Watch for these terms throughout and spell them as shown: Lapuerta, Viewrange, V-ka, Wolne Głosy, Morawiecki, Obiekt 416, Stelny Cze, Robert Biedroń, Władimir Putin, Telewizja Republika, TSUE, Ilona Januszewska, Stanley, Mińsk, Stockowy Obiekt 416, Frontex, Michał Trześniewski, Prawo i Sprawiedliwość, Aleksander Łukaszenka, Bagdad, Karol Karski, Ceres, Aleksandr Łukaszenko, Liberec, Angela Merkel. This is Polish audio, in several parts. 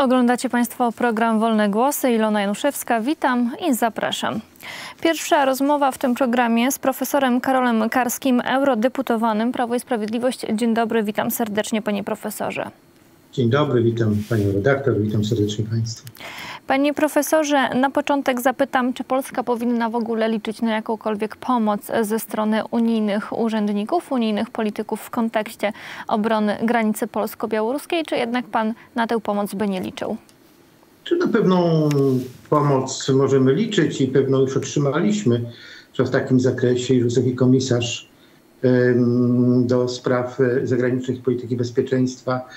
Oglądacie Państwo program Wolne Głosy. Ilona Januszewska, witam i zapraszam. Pierwsza rozmowa w tym programie z profesorem Karolem Karskim, eurodeputowanym Prawo i Sprawiedliwość. Dzień dobry, witam serdecznie panie profesorze. Dzień dobry, witam panią redaktor, witam serdecznie państwa. Panie profesorze, na początek zapytam, czy Polska powinna w ogóle liczyć na jakąkolwiek pomoc ze strony unijnych urzędników, unijnych polityków w kontekście obrony granicy polsko-białoruskiej, czy jednak pan na tę pomoc by nie liczył? Czy na pewną pomoc możemy liczyć i pewno już otrzymaliśmy w takim zakresie, już wysoki komisarz do spraw zagranicznych polityki bezpieczeństwa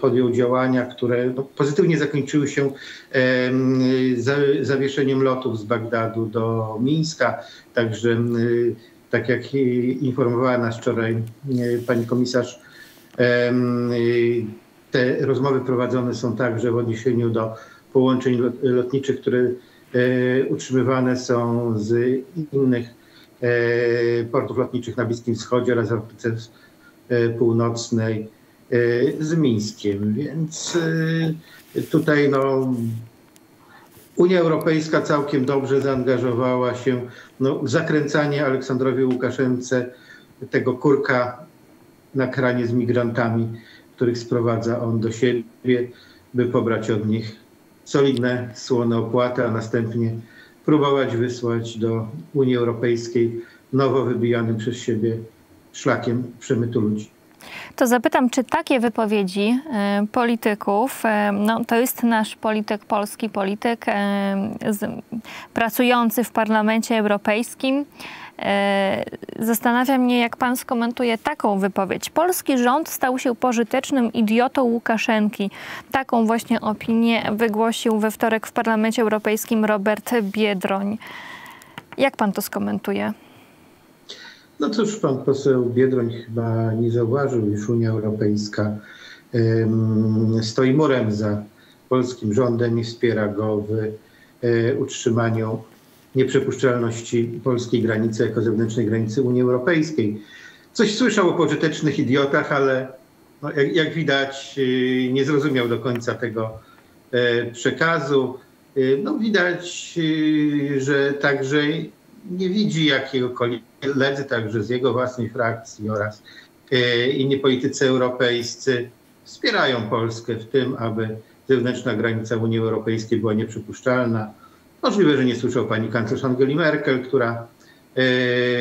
podjął działania, które pozytywnie zakończyły się zawieszeniem lotów z Bagdadu do Mińska. Także tak jak informowała nas wczoraj pani komisarz, te rozmowy prowadzone są także w odniesieniu do połączeń lotniczych, które utrzymywane są z innych portów lotniczych na Bliskim Wschodzie oraz w Afryce Północnej z Mińskiem. Więc tutaj no, Unia Europejska całkiem dobrze zaangażowała się w zakręcanie Aleksandrowi Łukaszence tego kurka na kranie z migrantami, których sprowadza on do siebie, by pobrać od nich solidne, słone opłaty, a następnie próbować wysłać do Unii Europejskiej nowo wybijanym przez siebie szlakiem przemytu ludzi. To zapytam, czy takie wypowiedzi polityków, no to jest nasz polityk, polski polityk pracujący w Parlamencie Europejskim. Zastanawia mnie, jak pan skomentuje taką wypowiedź. Polski rząd stał się pożytecznym idiotą Łukaszenki. Taką właśnie opinię wygłosił we wtorek w Parlamencie Europejskim Robert Biedroń. Jak pan to skomentuje? No cóż, pan poseł Biedroń chyba nie zauważył, iż Unia Europejska stoi murem za polskim rządem i wspiera go w utrzymaniu nieprzepuszczalności polskiej granicy jako zewnętrznej granicy Unii Europejskiej. Coś słyszał o pożytecznych idiotach, ale no, jak widać nie zrozumiał do końca tego przekazu. No, widać, że także nie widzi jakiegokolwiek koledzy, także z jego własnej frakcji oraz inni politycy europejscy wspierają Polskę w tym, aby zewnętrzna granica Unii Europejskiej była nieprzypuszczalna. Możliwe, że nie słyszał pani kanclerz Angeli Merkel, która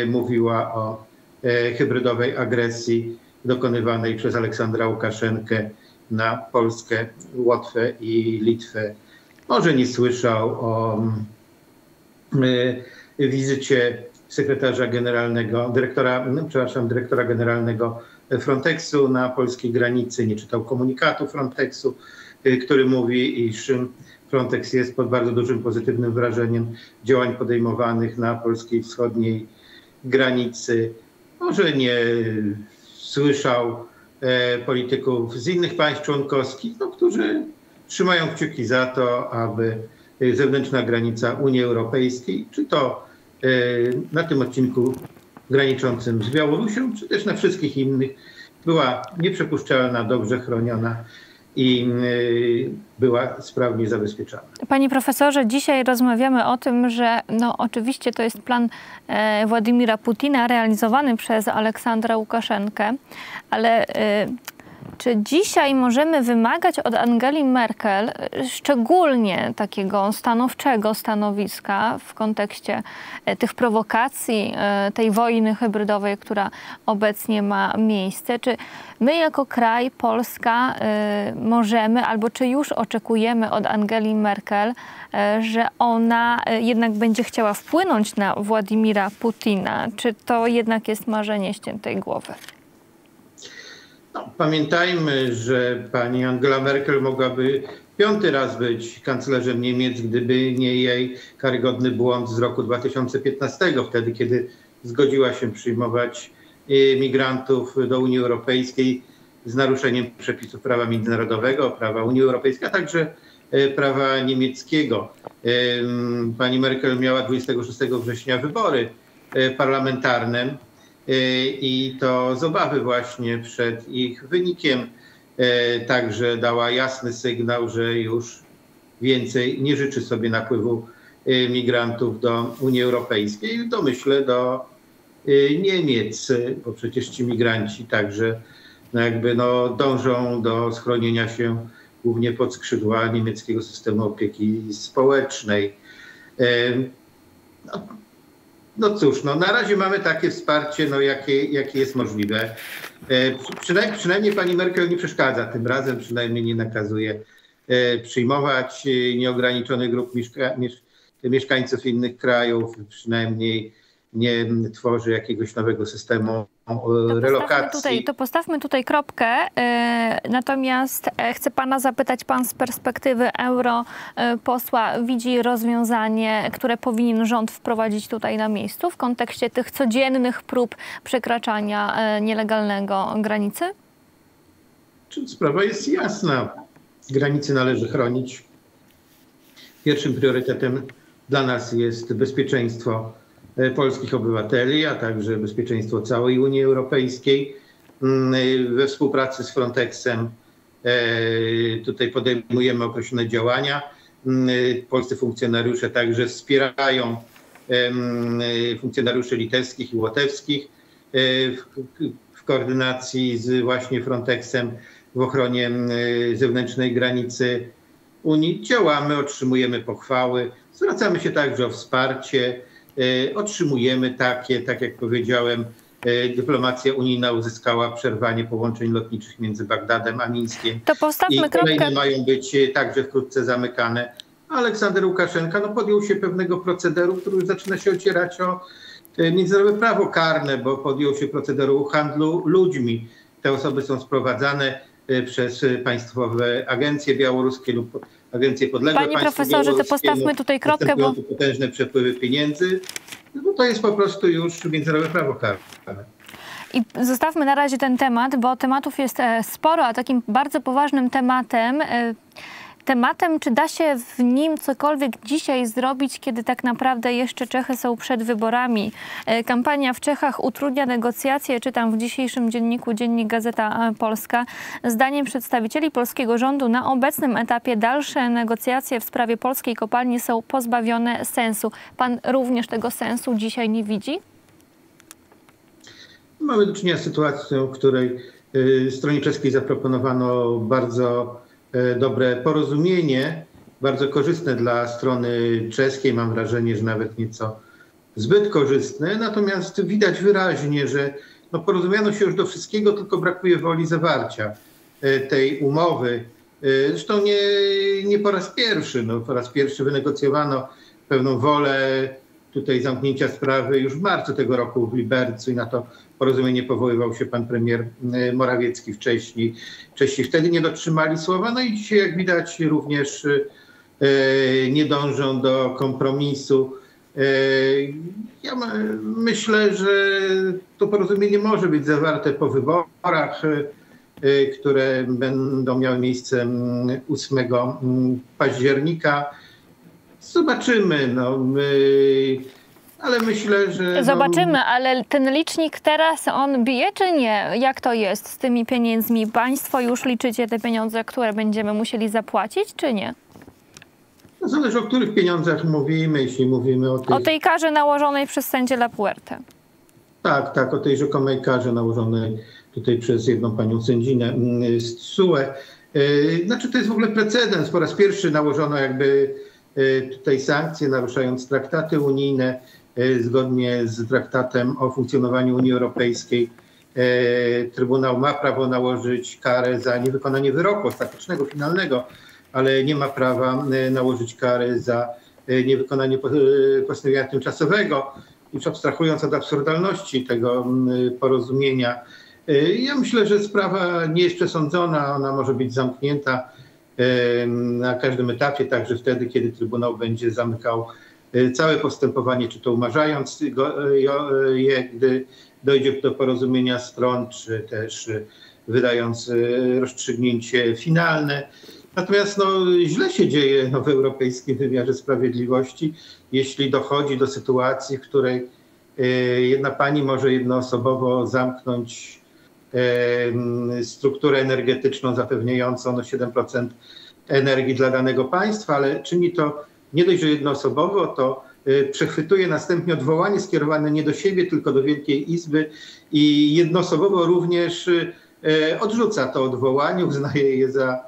mówiła o hybrydowej agresji dokonywanej przez Aleksandra Łukaszenkę na Polskę, Łotwę i Litwę. Może nie słyszał o wizycie sekretarza generalnego, dyrektora generalnego Frontexu na polskiej granicy, nie czytał komunikatu Frontexu, który mówi, iż Frontex jest pod bardzo dużym pozytywnym wrażeniem działań podejmowanych na polskiej wschodniej granicy. Może nie słyszał polityków z innych państw członkowskich, no, którzy trzymają kciuki za to, aby zewnętrzna granica Unii Europejskiej, czy to na tym odcinku graniczącym z Białorusią, czy też na wszystkich innych, była nieprzepuszczalna, dobrze chroniona i była sprawnie zabezpieczana. Panie profesorze, dzisiaj rozmawiamy o tym, że no, oczywiście to jest plan Władimira Putina realizowany przez Aleksandra Łukaszenkę, ale czy dzisiaj możemy wymagać od Angeli Merkel szczególnie takiego stanowczego stanowiska w kontekście tych prowokacji, tej wojny hybrydowej, która obecnie ma miejsce? Czy my jako kraj, Polska, możemy albo czy już oczekujemy od Angeli Merkel, że ona jednak będzie chciała wpłynąć na Władimira Putina? Czy to jednak jest marzenie ściętej głowy? No, pamiętajmy, że pani Angela Merkel mogłaby piąty raz być kanclerzem Niemiec, gdyby nie jej karygodny błąd z roku 2015, wtedy kiedy zgodziła się przyjmować migrantów do Unii Europejskiej z naruszeniem przepisów prawa międzynarodowego, prawa Unii Europejskiej, a także prawa niemieckiego. Pani Merkel miała 26 września wybory parlamentarne. I to z obawy właśnie przed ich wynikiem także dała jasny sygnał, że już więcej nie życzy sobie napływu migrantów do Unii Europejskiej, to myślę do Niemiec, bo przecież ci migranci także dążą do schronienia się głównie pod skrzydła niemieckiego systemu opieki społecznej. No cóż, na razie mamy takie wsparcie, jakie jest możliwe. Przynajmniej pani Merkel nie przeszkadza tym razem, przynajmniej nie nakazuje przyjmować nieograniczonych grup mieszkańców innych krajów, przynajmniej nie tworzy jakiegoś nowego systemu relokacji. To postawmy tutaj kropkę. Natomiast chcę pana zapytać, pan z perspektywy europosła widzi rozwiązanie, które powinien rząd wprowadzić tutaj na miejscu w kontekście tych codziennych prób przekraczania nielegalnego granicy? Sprawa jest jasna. Granicy należy chronić. Pierwszym priorytetem dla nas jest bezpieczeństwo polskich obywateli, a także bezpieczeństwo całej Unii Europejskiej. We współpracy z Frontexem tutaj podejmujemy określone działania. Polscy funkcjonariusze także wspierają funkcjonariuszy litewskich i łotewskich w koordynacji z właśnie Frontexem w ochronie zewnętrznej granicy Unii. Działamy, otrzymujemy pochwały, zwracamy się także o wsparcie. Otrzymujemy takie, tak jak powiedziałem, dyplomacja unijna uzyskała przerwanie połączeń lotniczych między Bagdadem a Mińskiem. To postawmy kropkę. Kolejne mają być także wkrótce zamykane. Aleksander Łukaszenka podjął się pewnego procederu, który już zaczyna się ocierać o międzynarodowe prawo karne, bo podjął się procederu handlu ludźmi. Te osoby są sprowadzane przez państwowe agencje białoruskie lub agencje podległe państwu białoruskiemu. Panie profesorze, to postawmy tutaj kropkę, bo potężne przepływy pieniędzy, no to jest po prostu już międzynarodowe prawo karne. I zostawmy na razie ten temat, bo tematów jest sporo, a takim bardzo poważnym tematem, czy da się w nim cokolwiek dzisiaj zrobić, kiedy tak naprawdę jeszcze Czechy są przed wyborami. Kampania w Czechach utrudnia negocjacje, czytam w dzisiejszym dzienniku, dziennik Gazeta Polska. Zdaniem przedstawicieli polskiego rządu na obecnym etapie dalsze negocjacje w sprawie polskiej kopalni są pozbawione sensu. Pan również tego sensu dzisiaj nie widzi? Mamy do czynienia z sytuacją, w której stronie czeskiej zaproponowano bardzo dobre porozumienie, bardzo korzystne dla strony czeskiej, mam wrażenie, że nawet nieco zbyt korzystne. Natomiast widać wyraźnie, że porozumiano się już do wszystkiego, tylko brakuje woli zawarcia tej umowy. Zresztą nie po raz pierwszy. Po raz pierwszy wynegocjowano pewną wolę tutaj zamknięcia sprawy już w marcu tego roku w Libercu i na to porozumienie powoływał się pan premier Morawiecki wcześniej. Czesi wtedy nie dotrzymali słowa, i dzisiaj, jak widać, również nie dążą do kompromisu. Ja myślę, że to porozumienie może być zawarte po wyborach, które będą miały miejsce 8 października. Zobaczymy, ale myślę, że... Zobaczymy, ale ten licznik teraz, on bije czy nie? Jak to jest z tymi pieniędzmi? Państwo już liczycie te pieniądze, które będziemy musieli zapłacić, czy nie? Zależy, o których pieniądzach mówimy, jeśli mówimy o tej... O tej karze nałożonej przez sędzię Lapuertę. Tak, tak, o tej rzekomej karze nałożonej tutaj przez jedną panią sędzinę z TSUE. Znaczy, to jest w ogóle precedens. Po raz pierwszy nałożono jakby tutaj sankcje, naruszając traktaty unijne. Zgodnie z traktatem o funkcjonowaniu Unii Europejskiej Trybunał ma prawo nałożyć karę za niewykonanie wyroku ostatecznego, finalnego, ale nie ma prawa nałożyć kary za niewykonanie postanowienia tymczasowego. Już abstrahując od absurdalności tego porozumienia, ja myślę, że sprawa nie jest przesądzona, ona może być zamknięta na każdym etapie, także wtedy, kiedy Trybunał będzie zamykał całe postępowanie, czy to umarzając je, gdy dojdzie do porozumienia stron, czy też wydając rozstrzygnięcie finalne. Natomiast źle się dzieje w europejskim wymiarze sprawiedliwości, jeśli dochodzi do sytuacji, w której jedna pani może jednoosobowo zamknąć strukturę energetyczną zapewniającą 7% energii dla danego państwa, ale czyni to nie dość, że jednoosobowo, to przechwytuje następnie odwołanie skierowane nie do siebie, tylko do Wielkiej Izby i jednoosobowo również odrzuca to odwołanie, uznaje je za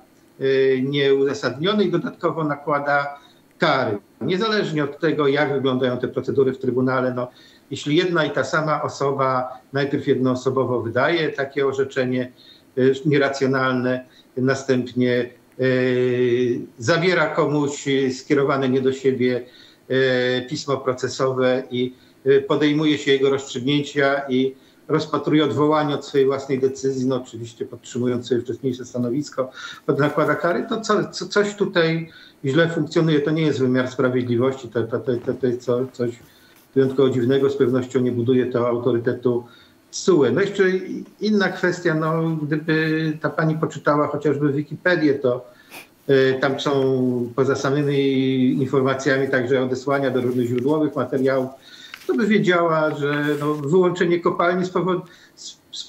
nieuzasadnione i dodatkowo nakłada kary. Niezależnie od tego, jak wyglądają te procedury w Trybunale, jeśli jedna i ta sama osoba najpierw jednoosobowo wydaje takie orzeczenie nieracjonalne, następnie zabiera komuś skierowane nie do siebie pismo procesowe i podejmuje się jego rozstrzygnięcia i rozpatruje odwołanie od swojej własnej decyzji, oczywiście podtrzymując swoje wcześniejsze stanowisko, nakłada kary, to coś tutaj źle funkcjonuje. To nie jest wymiar sprawiedliwości, to jest coś wyjątkowo dziwnego, z pewnością nie buduje to autorytetu SUE. Jeszcze inna kwestia, gdyby ta pani poczytała chociażby Wikipedię, to tam są poza samymi informacjami także odesłania do różnych źródłowych materiałów, to by wiedziała, że wyłączenie kopalni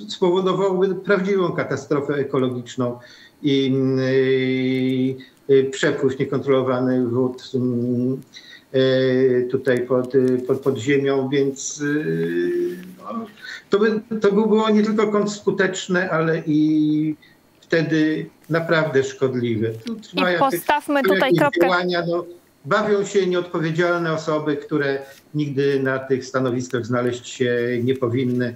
spowodowałoby prawdziwą katastrofę ekologiczną i przepływ niekontrolowany wód tutaj pod ziemią, więc to by było nie tylko skuteczne, ale i wtedy naprawdę szkodliwe. I postawmy tutaj kropkę. Działania, bawią się nieodpowiedzialne osoby, które nigdy na tych stanowiskach znaleźć się nie powinny.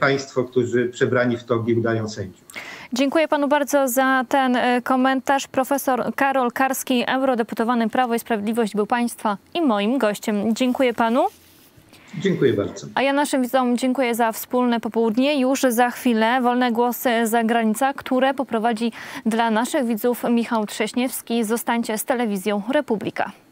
Państwo, którzy przebrani w togi udają sędziów. Dziękuję panu bardzo za ten komentarz. Profesor Karol Karski, eurodeputowany Prawo i Sprawiedliwość, był państwa i moim gościem. Dziękuję panu. Dziękuję bardzo. A ja naszym widzom dziękuję za wspólne popołudnie. Już za chwilę Wolne Głosy za granicą, które poprowadzi dla naszych widzów Michał Trześniewski. Zostańcie z Telewizją Republika.